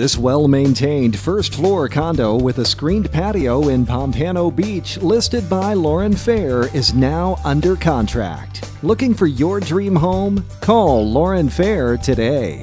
This well-maintained first-floor condo with a screened patio in Pompano Beach, listed by Lauren Feher, is now under contract. Looking for your dream home? Call Lauren Feher today.